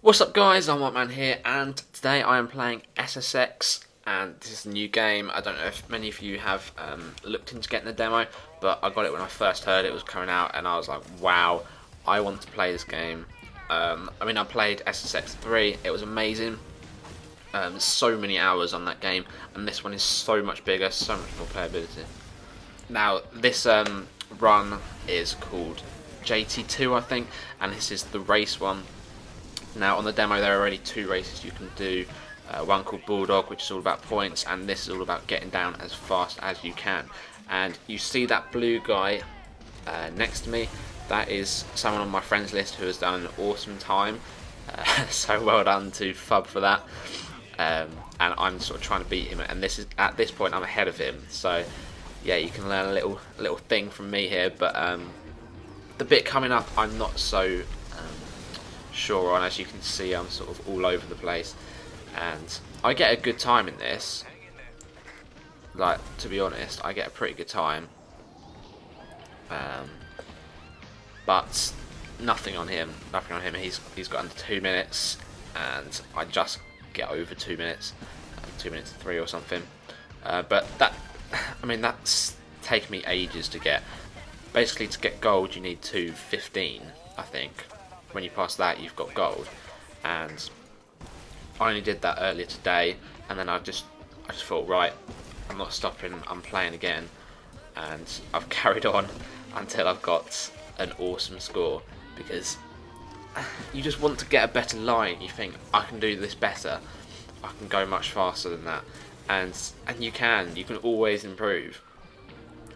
What's up guys, I'm iMikeman here, and today I am playing SSX, and this is a new game. I don't know if many of you have looked into getting the demo, but I got it when I first heard it was coming out and I was like, wow, I want to play this game. I played SSX 3, it was amazing. So many hours on that game, and this one is so much bigger, so much more playability. Now this run is called JT2, I think, and this is the race one. Now on the demo there are already two races you can do, one called Bulldog, which is all about points, and this is all about getting down as fast as you can. And you see that blue guy next to me, that is someone on my friends list who has done an awesome time, so well done to Fub for that. And I'm sort of trying to beat him, and this is, at this point I'm ahead of him, so yeah, you can learn a little thing from me here. But the bit coming up I'm not so sure on. As you can see, I'm sort of all over the place, and I get a good time in this, like, to be honest, I get a pretty good time, but nothing on him. He's got under 2 minutes and I just get over 2 minutes, 2 minutes 3 or something, but that's taken me ages to get. Basically to get gold you need 2:15, I think. When you pass that you've got gold, and I only did that earlier today, and then I just thought, right, I'm not stopping, I'm playing again, and I've carried on until I've got an awesome score, because you just want to get a better line. You think, I can do this better, I can go much faster than that, and you can always improve.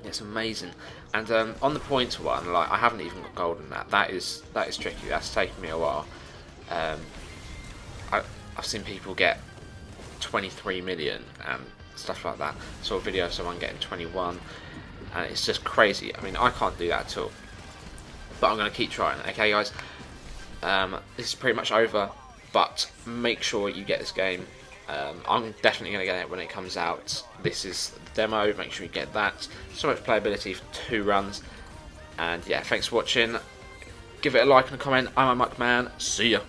It's amazing. And on the points one, like, I haven't even got gold in that. That is tricky. That's taken me a while. I've seen people get 23 million and stuff like that. I saw a video of someone getting 21, and it's just crazy. I mean, I can't do that at all, but I'm gonna keep trying. Okay guys, this is pretty much over, but make sure you get this game. I'm definitely going to get it when it comes out. This is the demo, make sure you get that. So much playability for 2 runs, and yeah, thanks for watching. Give it a like and a comment. I'm iMikeman, see ya.